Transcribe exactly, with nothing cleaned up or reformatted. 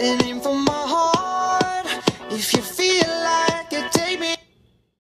and aim for my